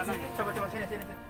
Coba sini. Coba sini.